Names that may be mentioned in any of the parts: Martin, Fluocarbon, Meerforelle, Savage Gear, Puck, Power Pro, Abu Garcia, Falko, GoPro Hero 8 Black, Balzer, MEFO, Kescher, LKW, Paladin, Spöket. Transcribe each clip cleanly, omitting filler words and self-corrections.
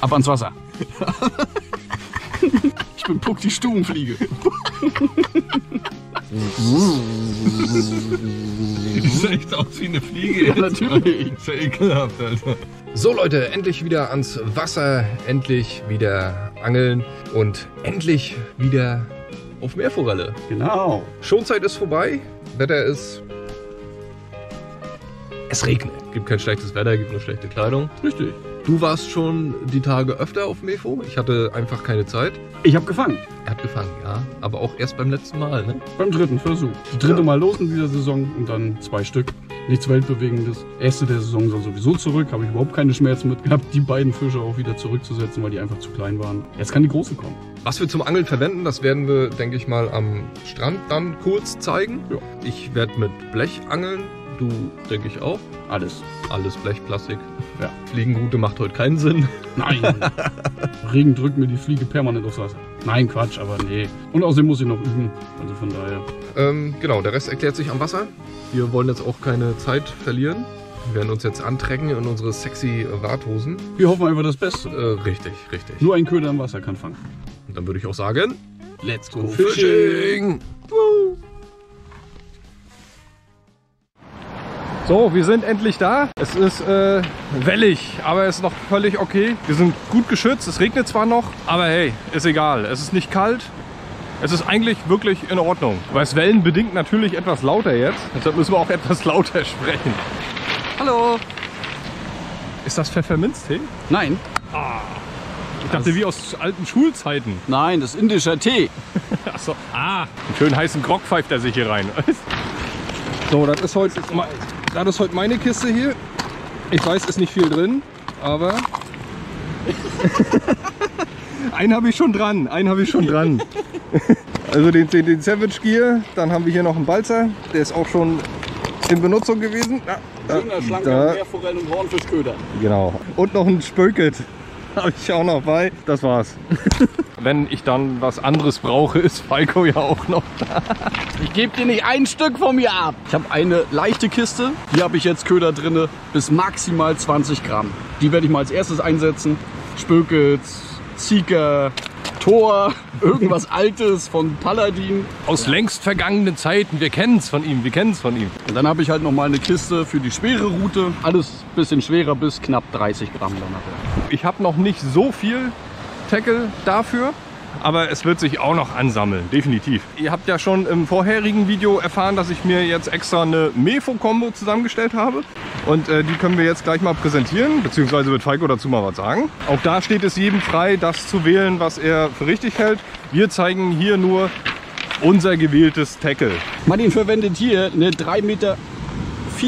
Ab ans Wasser. Ich bin Puck, die Stubenfliege. Die sieht echt aus wie eine Fliege. Ja, natürlich. Ist ja ekelhaft, Alter. So Leute, endlich wieder ans Wasser, endlich wieder angeln und endlich wieder auf Meerforelle. Genau. Schonzeit ist vorbei, Wetter ist... Es regnet. Gibt kein schlechtes Wetter, gibt nur schlechte Kleidung. Richtig. Du warst schon die Tage öfter auf MEFO. Ich hatte einfach keine Zeit. Ich habe gefangen. Er hat gefangen, ja. Aber auch erst beim letzten Mal, ne? Beim dritten Versuch. Das dritte Mal los in dieser Saison und dann 2 Stück. Nichts Weltbewegendes. Erste der Saison soll sowieso zurück. Habe ich überhaupt keine Schmerzen mit gehabt, die beiden Fische auch wieder zurückzusetzen, weil die einfach zu klein waren. Jetzt kann die große kommen. Was wir zum Angeln verwenden, das werden wir, denke ich mal, am Strand dann kurz zeigen. Ja. Ich werde mit Blech angeln. Du, denke ich, auch. Alles. Alles Blech, Plastik. Ja. Fliegenroute macht heute keinen Sinn. Nein. Regen drückt mir die Fliege permanent aufs Wasser. Nein, Quatsch, aber nee. Und außerdem muss ich noch üben. Also von daher. Genau, der Rest erklärt sich am Wasser. Wir wollen jetzt auch keine Zeit verlieren. Wir werden uns jetzt antrecken in unsere sexy Warthosen. Wir hoffen einfach das Beste. Richtig, richtig. Nur ein Köder im Wasser kann fangen. Und dann würde ich auch sagen, let's go fishing! Woo! So, wir sind endlich da. Es ist wellig, aber es ist noch völlig okay. Wir sind gut geschützt, es regnet zwar noch, aber hey, ist egal. Es ist nicht kalt, es ist eigentlich wirklich in Ordnung. Weil es wellenbedingt natürlich etwas lauter jetzt, deshalb müssen wir auch etwas lauter sprechen. Hallo! Ist das Pfefferminztee? Nein. Ah, ich dachte, wie aus alten Schulzeiten. Nein, das ist indischer Tee. Ach so. Ah, einen schönen heißen Grog pfeift er sich hier rein. So, das ist heute... Das ist heute meine Kiste hier. Ich weiß, ist nicht viel drin, aber einen habe ich schon dran. Also den Savage Gear, dann haben wir hier noch einen Balzer, der ist auch schon in Benutzung gewesen. Schöner, schlanker Meerforellen- und Hornfischköder. Genau. Und noch ein Spöket habe ich auch noch bei. Das war's. Wenn ich dann was anderes brauche, ist Falko ja auch noch da. Ich gebe dir nicht ein Stück von mir ab. Ich habe eine leichte Kiste. Hier habe ich jetzt Köder drin bis maximal 20 Gramm. Die werde ich mal als erstes einsetzen. Spöket, Zieker, Tor, irgendwas Altes von Paladin. Aus längst vergangenen Zeiten. Wir kennen es von ihm. Und dann habe ich halt noch mal eine Kiste für die schwere Route. Alles ein bisschen schwerer bis knapp 30 Gramm. Ich habe noch nicht so viel Tackle dafür, aber es wird sich auch noch ansammeln, definitiv. Ihr habt ja schon im vorherigen Video erfahren, dass ich mir jetzt extra eine MEFO-Kombo zusammengestellt habe und die können wir jetzt gleich mal präsentieren, beziehungsweise wird Falko dazu mal was sagen. Auch da steht es jedem frei, das zu wählen, was er für richtig hält. Wir zeigen hier nur unser gewähltes Tackle. Martin verwendet hier eine 3,4 Meter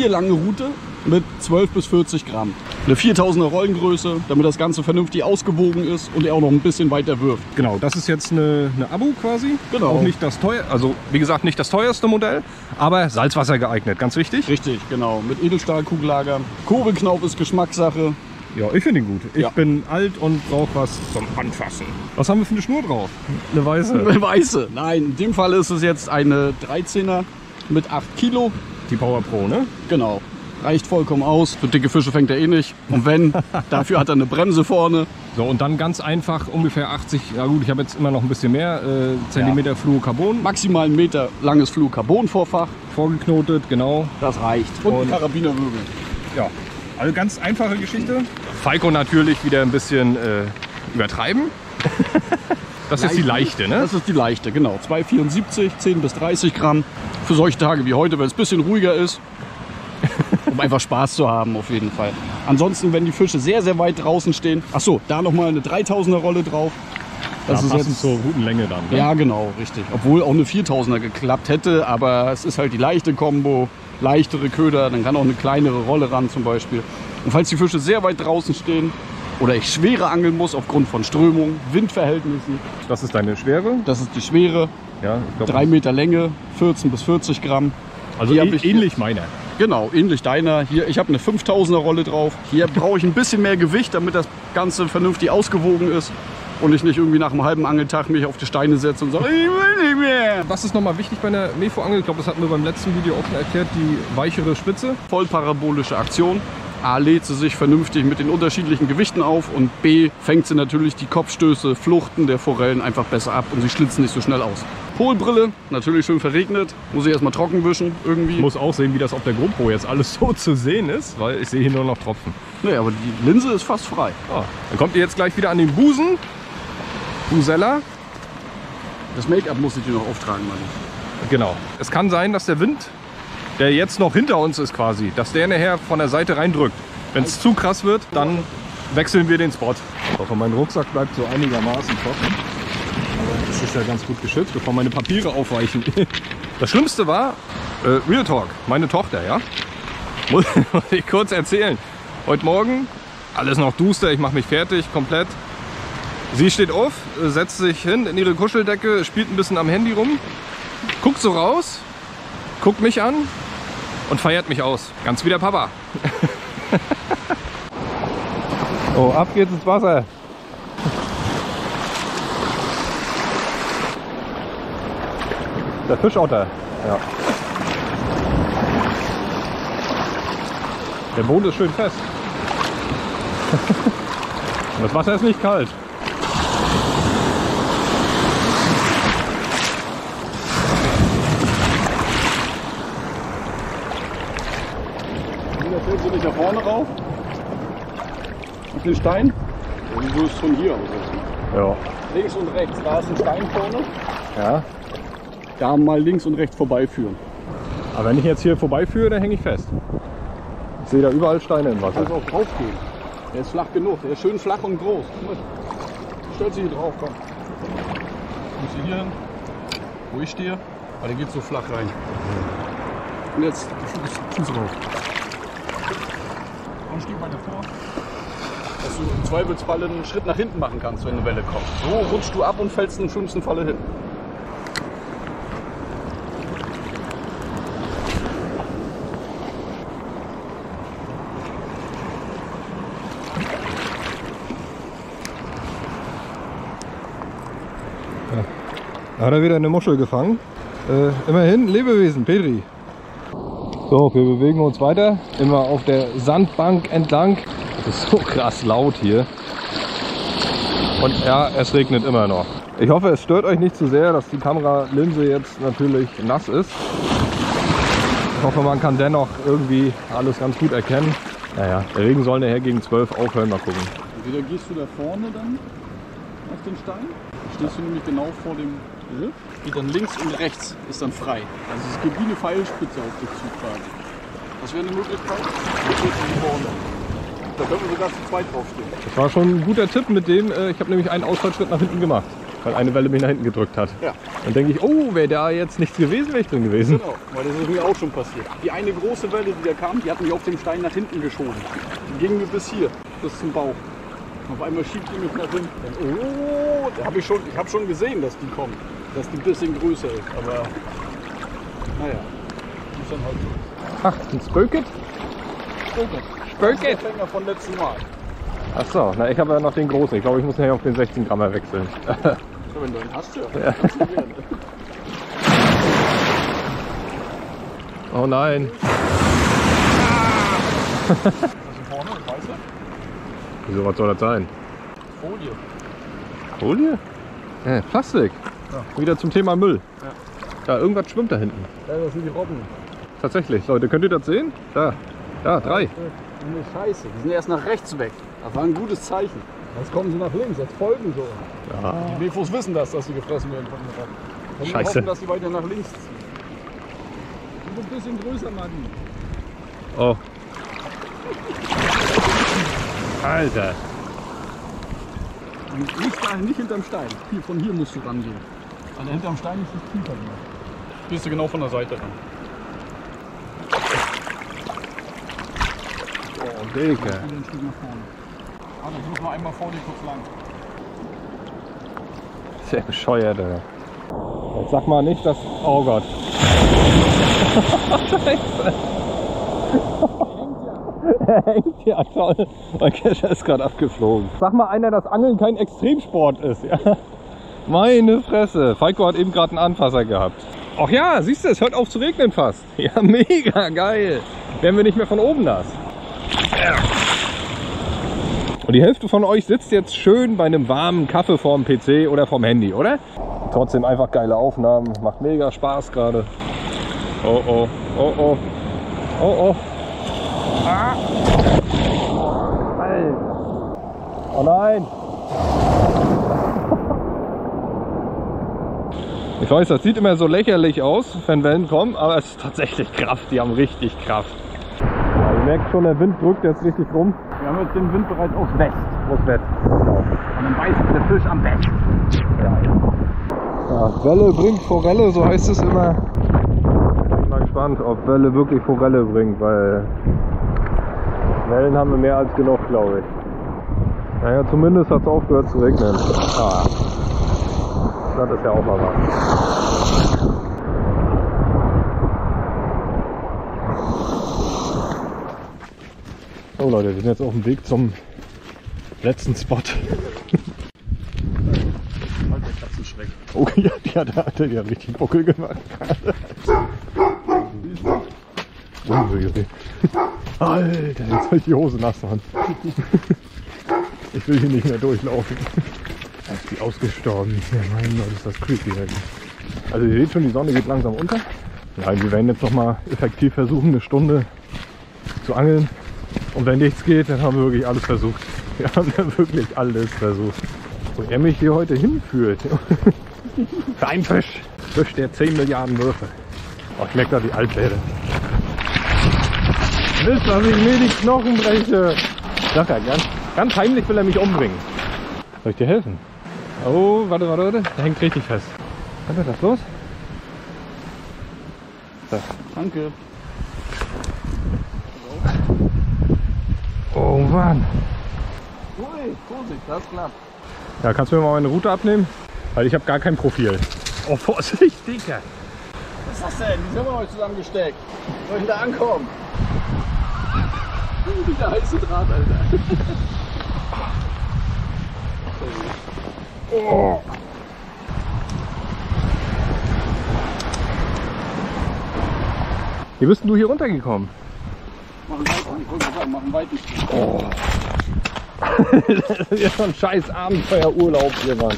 lange Rute mit 12 bis 40 Gramm. Eine 4000er Rollengröße, damit das Ganze vernünftig ausgewogen ist und er auch noch ein bisschen weiter wirft. Genau, das ist jetzt eine Abu quasi. Genau. Auch nicht das teuer, also wie gesagt, nicht das teuerste Modell, aber Salzwasser geeignet, ganz wichtig. Richtig, genau. Mit Edelstahlkugellager. Kugelknauf ist Geschmackssache. Ja, ich finde ihn gut. Ich bin alt und brauche was zum Anfassen. Was haben wir für eine Schnur drauf? Eine weiße. Eine weiße. Nein, in dem Fall ist es jetzt eine 13er mit 8 Kilo. Die Power Pro, ne? Genau. Reicht vollkommen aus. Für dicke Fische fängt er eh nicht. Und wenn, dafür hat er eine Bremse vorne. So, und dann ganz einfach ungefähr 80, na gut, ich habe jetzt immer noch ein bisschen mehr, Zentimeter Fluocarbon. Maximal 1 Meter langes Fluocarbon-Vorfach. Vorgeknotet, genau. Das reicht. Und Karabinerwürgel. Ja, also ganz einfache Geschichte. Falko natürlich wieder ein bisschen übertreiben. Das ist die leichte, ne? Das ist die leichte, genau. 2,74, 10 bis 30 Gramm. Für solche Tage wie heute, wenn es ein bisschen ruhiger ist. Um einfach Spaß zu haben, auf jeden Fall. Ansonsten, wenn die Fische sehr, sehr weit draußen stehen. Achso, da nochmal eine 3000er Rolle drauf. Das ist jetzt zur guten Länge dann. Ne? Ja, genau, richtig. Obwohl auch eine 4000er geklappt hätte, aber es ist halt die leichte Kombo, leichtere Köder, dann kann auch eine kleinere Rolle ran zum Beispiel. Und falls die Fische sehr weit draußen stehen oder ich schwerer angeln muss aufgrund von Strömung, Windverhältnissen. Das ist deine Schwere? Das ist die Schwere. Ja, ich glaub, 3 Meter Länge, 14 bis 40 Gramm. Also ähnlich meiner. Genau, ähnlich deiner. Hier, ich habe eine 5000er Rolle drauf. Hier brauche ich ein bisschen mehr Gewicht, damit das Ganze vernünftig ausgewogen ist und ich nicht irgendwie nach einem halben Angeltag mich auf die Steine setze und sage, ich will nicht mehr. Was ist nochmal wichtig bei einer MEFO-Angel? Ich glaube, das hatten wir beim letzten Video auch schon erklärt, die weichere Spitze. Vollparabolische Aktion. A, lädt sie sich vernünftig mit den unterschiedlichen Gewichten auf und B, fängt sie natürlich die Kopfstöße, Fluchten der Forellen einfach besser ab und sie schlitzen nicht so schnell aus. Polbrille, natürlich schön verregnet, muss ich erstmal trocken wischen irgendwie. Muss auch sehen, wie das auf der GoPro jetzt alles so zu sehen ist, weil ich sehe hier nur noch Tropfen. Naja, aber die Linse ist fast frei. Ah, dann kommt ihr jetzt gleich wieder an den Busen. Busella. Das Make-up muss ich dir noch auftragen, Mann. Genau. Es kann sein, dass der Wind, der jetzt noch hinter uns ist quasi, dass der nachher von der Seite reindrückt. Wenn es zu krass wird, dann wechseln wir den Spot. Aber mein Rucksack bleibt so einigermaßen trocken. Aber das ist ja ganz gut geschützt, bevor meine Papiere aufweichen. Das Schlimmste war, Real Talk, meine Tochter, ja? Muss ich kurz erzählen. Heute Morgen, alles noch duster, ich mache mich fertig, komplett. Sie steht auf, setzt sich hin in ihre Kuscheldecke, spielt ein bisschen am Handy rum, guckt so raus, guckt mich an und feiert mich aus. Ganz wie der Papa. Oh, ab geht's ins Wasser. Der Fischotter. Ja. Der Boden ist schön fest. Und das Wasser ist nicht kalt. Jetzt bin ich da vorne rauf, auf den Stein, und du wirst von hier aus. Ja. Links und rechts, da ist ein Stein vorne. Ja. Da mal links und rechts vorbeiführen. Aber wenn ich jetzt hier vorbeiführe, dann hänge ich fest. Ich sehe da überall Steine im Wasser. Du kannst auch drauf gehen. Der ist flach genug, der ist schön flach und groß. Stellt sich hier drauf, komm. Kommst du hier hin, wo ich stehe, aber der geht so flach rein. Und jetzt Fuß drauf. Stück weiter vor, dass du im Zweifelsfall einen Schritt nach hinten machen kannst, wenn eine Welle kommt. So rutschst du ab und fällst in den schlimmsten Falle hin. Ja. Da hat er wieder eine Muschel gefangen. Immerhin Lebewesen, Petri. So, wir bewegen uns weiter, immer auf der Sandbank entlang. Das ist so krass laut hier. Und ja, es regnet immer noch. Ich hoffe, es stört euch nicht zu sehr, dass die Kameralinse jetzt natürlich nass ist. Ich hoffe, man kann dennoch irgendwie alles ganz gut erkennen. Naja, der Regen soll nachher gegen 12 aufhören, mal gucken. Wieder gehst du da vorne dann auf den Stein. Stehst du nämlich genau vor dem Riff, geht dann links und rechts, ist dann frei. Also es gibt wie eine Pfeilspitze auf den Zug quasi. Das wäre eine Möglichkeit, da können wir sogar zu zweit draufstehen. Das war schon ein guter Tipp mit dem, ich habe nämlich einen Ausfallschritt nach hinten gemacht, weil eine Welle mich nach hinten gedrückt hat. Ja. Dann denke ich, oh, wäre da jetzt nichts gewesen, wäre ich drin gewesen. Genau, weil das ist mir auch schon passiert. Die eine große Welle, die da kam, die hat mich auf dem Stein nach hinten geschoben. Die ging mir bis hier, bis zum Bauch. Auf einmal schiebt die mich nach hinten. Oh, ich habe schon gesehen, dass die kommt. Dass die ein bisschen größer ist. Aber naja, muss dann halt so. Ach, ein Spöket? Spöket. Spöket? Das ist der von letzten Mal. Ach so, na, ich habe ja noch den großen. Ich glaube, ich muss nachher auf den 16 Grammer wechseln. Wenn du ihn hast, ja. Oh nein. Ah! Vorne, weißer? Wieso, was soll das sein? Folie. Folie? Plastik. Ja. Wieder zum Thema Müll. Ja. Da, irgendwas schwimmt da hinten. Ja, das sind die Robben. Tatsächlich, Leute, könnt ihr das sehen? Da, drei. Scheiße, die sind erst nach rechts weg. Das war ein gutes Zeichen. Jetzt kommen sie nach links, jetzt folgen sie. Ja. Die MEFOs wissen das, dass sie gefressen werden von den Robben. Scheiße. Wir hoffen, dass sie weiter nach links ziehen. Die sind ein bisschen größer, Martin. Oh. Alter! Nicht hinterm Stein. Hier, von hier musst du rangehen. Also hinterm Stein ist es tiefer. Gehst du genau von der Seite ran. Oh, Dicke. Aber ich muss mal einmal vor dir kurz lang. Sehr bescheuert, Alter. Jetzt sag mal nicht, dass... Oh Gott. Scheiße. Er hängt ja toll. Mein Kescher ist gerade abgeflogen. Sag mal einer, dass Angeln kein Extremsport ist. Ja. Meine Fresse. Falko hat eben gerade einen Anfasser gehabt. Ach ja, siehst du, es hört auf zu regnen fast. Ja, mega geil. Wären wir nicht mehr von oben nass. Und die Hälfte von euch sitzt jetzt schön bei einem warmen Kaffee vorm PC oder vorm Handy, oder? Trotzdem einfach geile Aufnahmen, macht mega Spaß gerade. Oh oh, oh oh, oh oh. Ah. Oh nein! Ich weiß, das sieht immer so lächerlich aus, wenn Wellen kommen, aber es ist tatsächlich Kraft, die haben richtig Kraft. Ja, ihr merkt schon, der Wind drückt jetzt richtig rum. Wir haben jetzt den Wind bereits aus West. Aus West, genau. Und dann beißt der Fisch am West. Ja, ja. Welle bringt Forelle, so heißt es immer. Ich bin mal gespannt, ob Welle wirklich Forelle bringt, weil Wellen haben wir mehr als genug, glaube ich. Naja, zumindest hat es aufgehört zu regnen. Ah. Das ist ja auch mal was. So Leute, wir sind jetzt auf dem Weg zum letzten Spot. Alter Katzenschreck. Oh ja, die hat richtig Buckel gemacht. Alter, jetzt soll ich die Hose nass machen. Ich will hier nicht mehr durchlaufen. Da ist die ausgestorben. Ja, mein Gott, ist das creepy. Also ihr seht schon, die Sonne geht langsam unter. Ja, wir werden jetzt nochmal effektiv versuchen, eine Stunde zu angeln. Und wenn nichts geht, dann haben wir wirklich alles versucht. Wir haben dann wirklich alles versucht. Wo er mich hier heute hinführt. Für einen Fisch. Fisch, der 10 Milliarden Würfe. Oh, ich merke da die Altläde. Mist, dass ich mir die Knochen breche. Sag ja, ganz heimlich will er mich umbringen. Soll ich dir helfen? Oh, warte. Der hängt richtig fest. Kann er das los? So. Danke. Oh Mann. Ui, Vorsicht, das klappt. Ja, kannst du mir mal meine Route abnehmen? Weil ich habe gar kein Profil. Oh, Vorsicht, Dicker. Was ist das denn? Die sind wir heute zusammengesteckt. Soll ich da ankommen? Der heiße Draht, Alter. Oh. Wie bist denn du hier runtergekommen? Mach einen weiten. Oh. Das ist ja schon ein scheiß Abenteuerurlaub hier, Mann.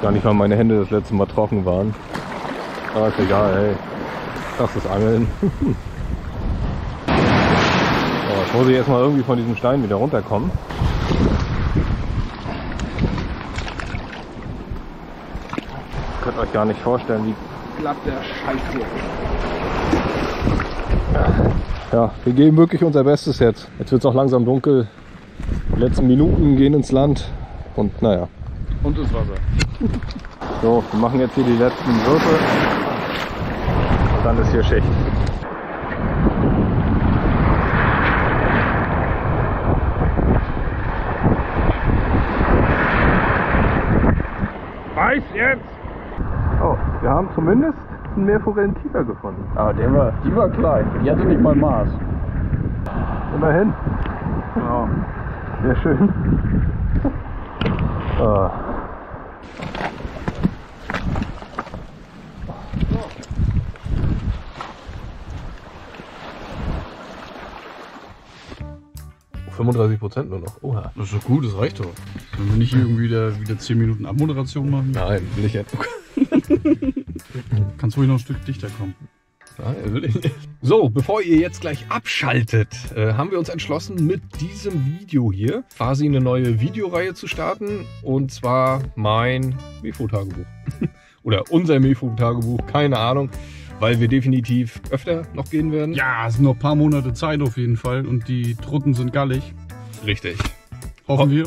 Gar nicht, weil meine Hände das letzte Mal trocken waren. Aber ist egal, ey. Das ist Angeln. So, jetzt muss ich erstmal irgendwie von diesem Stein wieder runterkommen. Ihr könnt euch gar nicht vorstellen, wie glatt der Scheiß hier ist. Ja, wir geben wirklich unser Bestes jetzt. Jetzt wird es auch langsam dunkel. Die letzten Minuten gehen ins Land. Und naja. Und ins Wasser. So, wir machen jetzt hier die letzten Würfe und dann ist hier Schicht. Weiß jetzt! Oh, wir haben zumindest einen Meerforellen-Tiger gefunden. Ah, die war klein. Die hatte nicht mal Maß. Immerhin. Genau. Sehr schön. Ah. Oh, 35% nur noch. Oha. Das ist doch gut, das reicht doch. Sollen wir nicht irgendwie wieder 10 Minuten Abmoderation machen? Nein, will ich jetzt. Kannst ruhig noch ein Stück dichter kommen. Nein, will ich nicht. So, bevor ihr jetzt gleich abschaltet, haben wir uns entschlossen, mit diesem Video hier quasi eine neue Videoreihe zu starten. Und zwar mein MEFO-Tagebuch. Oder unser MEFO-Tagebuch, keine Ahnung. Weil wir definitiv öfter noch gehen werden. Ja, es sind noch ein paar Monate Zeit auf jeden Fall. Und die Trutten sind gallig. Richtig. Hoffen wir.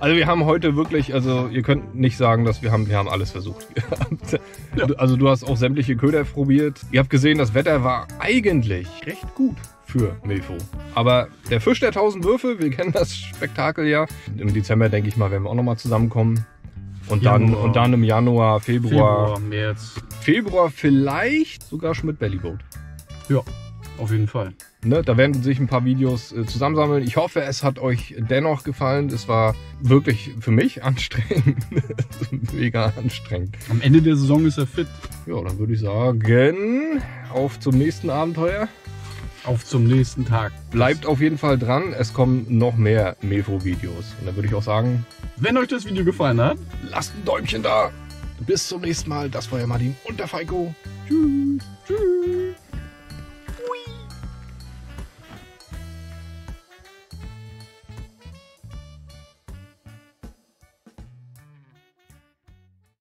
Also wir haben heute wirklich, also ihr könnt nicht sagen, dass wir haben alles versucht. Also du hast auch sämtliche Köder probiert. Ihr habt gesehen, das Wetter war eigentlich recht gut für MEFO. Aber der Fisch der 1000 Würfe, wir kennen das Spektakel ja. Im Dezember, denke ich mal, werden wir auch nochmal zusammenkommen. Und dann im Januar, Februar, März. Februar vielleicht sogar schon mit Bellyboat. Ja, auf jeden Fall. Ne, da werden sich ein paar Videos zusammensammeln. Ich hoffe, es hat euch dennoch gefallen. Es war wirklich für mich anstrengend. Mega anstrengend. Am Ende der Saison ist er fit. Ja, dann würde ich sagen, auf zum nächsten Abenteuer. Auf zum nächsten Tag. Bleibt auf jeden Fall dran. Es kommen noch mehr MEFO-Videos. Und dann würde ich auch sagen, wenn euch das Video gefallen hat, lasst ein Däumchen da. Bis zum nächsten Mal. Das war ja Martin und der Falko. Tschüss.